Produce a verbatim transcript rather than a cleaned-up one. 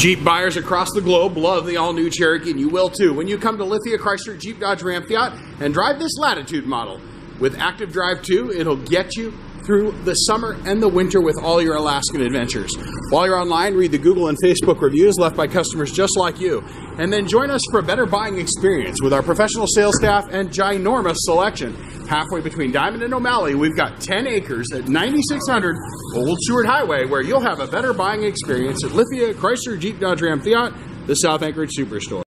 Jeep buyers across the globe love the all-new Cherokee, and you will too when you come to Lithia Chrysler Jeep Dodge Ram Fiat and drive this Latitude model. With Active Drive two, it'll get you through the summer and the winter with all your Alaskan adventures. While you're online, read the Google and Facebook reviews left by customers just like you, and then join us for a better buying experience with our professional sales staff and ginormous selection. Halfway between Diamond and O'Malley, we've got ten acres at ninety-six hundred Old Seward Highway, where you'll have a better buying experience at Lithia Chrysler Jeep Dodge Ram Fiat, the South Anchorage Superstore.